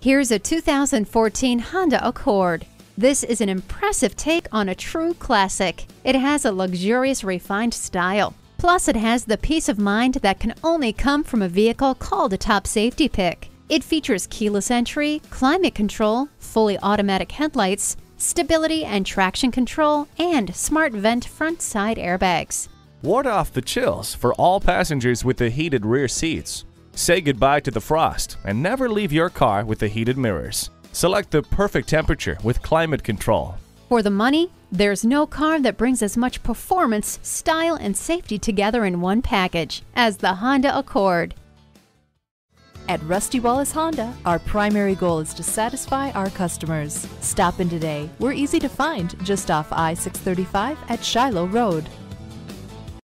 Here's a 2014 Honda Accord. This is an impressive take on a true classic. It has a luxurious, refined style. Plus, it has the peace of mind that can only come from a vehicle called a top safety pick. It features keyless entry, climate control, fully automatic headlights, stability and traction control, and smart vent front side airbags. Ward off the chills for all passengers with the heated rear seats. Say goodbye to the frost and never leave your car with the heated mirrors. Select the perfect temperature with climate control. For the money, there's no car that brings as much performance, style, and safety together in one package as the Honda Accord. At Rusty Wallace Honda, our primary goal is to satisfy our customers. Stop in today. We're easy to find just off I-635 at Shiloh Road.